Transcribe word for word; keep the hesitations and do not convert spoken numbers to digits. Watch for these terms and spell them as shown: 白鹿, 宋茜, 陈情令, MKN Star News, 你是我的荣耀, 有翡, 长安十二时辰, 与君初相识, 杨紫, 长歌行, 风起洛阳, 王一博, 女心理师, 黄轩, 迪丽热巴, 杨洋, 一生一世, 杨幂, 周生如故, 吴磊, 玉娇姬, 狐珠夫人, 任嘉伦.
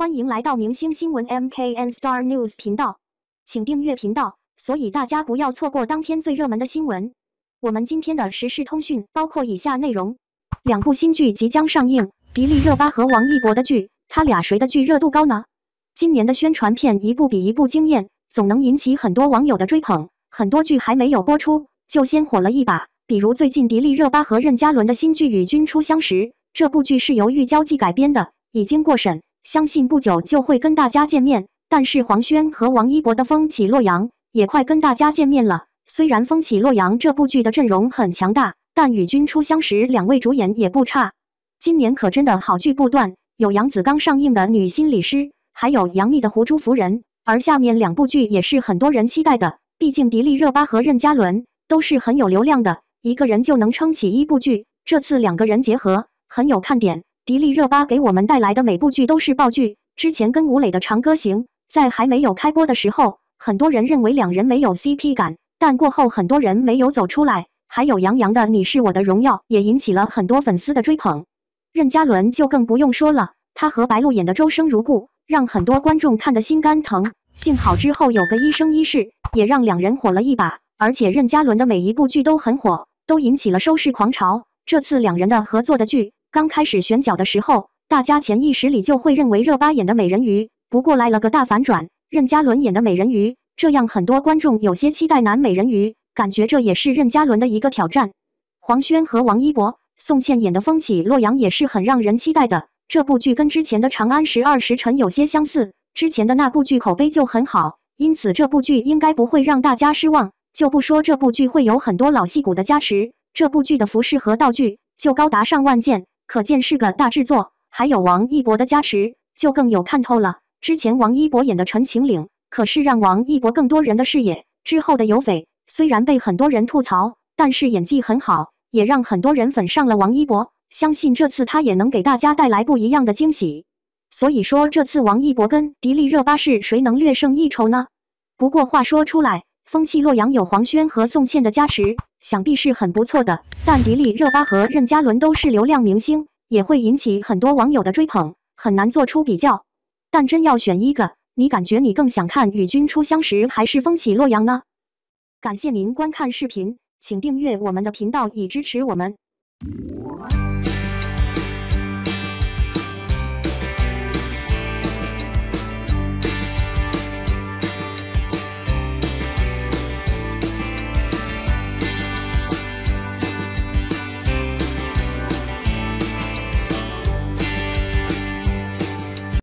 欢迎来到明星新闻 M K N Star News 频道，请订阅频道，所以大家不要错过当天最热门的新闻。我们今天的时事通讯包括以下内容：两部新剧即将上映，迪丽热巴和王一博的剧，他俩谁的剧热度高呢？今年的宣传片一部比一部惊艳，总能引起很多网友的追捧。很多剧还没有播出，就先火了一把，比如最近迪丽热巴和任嘉伦的新剧《与君初相识》，这部剧是由《玉娇姬》改编的，已经过审。 相信不久就会跟大家见面，但是黄轩和王一博的《风起洛阳》也快跟大家见面了。虽然《风起洛阳》这部剧的阵容很强大，但与君初相识两位主演也不差。今年可真的好剧不断，有杨紫刚上映的《女心理师》，还有杨幂的《狐珠夫人》。而下面两部剧也是很多人期待的，毕竟迪丽热巴和任嘉伦都是很有流量的，一个人就能撑起一部剧。这次两个人结合，很有看点。 迪丽热巴给我们带来的每部剧都是爆剧。之前跟吴磊的《长歌行》在还没有开播的时候，很多人认为两人没有 C P 感，但过后很多人没有走出来。还有杨洋的《你是我的荣耀》也引起了很多粉丝的追捧。任嘉伦就更不用说了，他和白鹿演的《周生如故》让很多观众看得心肝疼。幸好之后有个《一生一世》，也让两人火了一把。而且任嘉伦的每一部剧都很火，都引起了收视狂潮。这次两人的合作的剧。 刚开始选角的时候，大家潜意识里就会认为热巴演的美人鱼，不过来了个大反转，任嘉伦演的美人鱼，这样很多观众有些期待男美人鱼，感觉这也是任嘉伦的一个挑战。黄轩和王一博、宋茜演的《风起洛阳》也是很让人期待的。这部剧跟之前的《长安十二时辰》有些相似，之前的那部剧口碑就很好，因此这部剧应该不会让大家失望。就不说这部剧会有很多老戏骨的加持，这部剧的服饰和道具就高达上万件。 可见是个大制作，还有王一博的加持，就更有看头了。之前王一博演的陈情令，可是让王一博更多人的视野。之后的有翡，虽然被很多人吐槽，但是演技很好，也让很多人粉上了王一博。相信这次他也能给大家带来不一样的惊喜。所以说，这次王一博跟迪丽热巴是谁能略胜一筹呢？不过话说出来，《风起洛阳》有黄轩和宋茜的加持。 想必是很不错的，但迪丽热巴和任嘉伦都是流量明星，也会引起很多网友的追捧，很难做出比较。但真要选一个，你感觉你更想看《与君初相识》还是《风起洛阳》呢？感谢您观看视频，请订阅我们的频道以支持我们。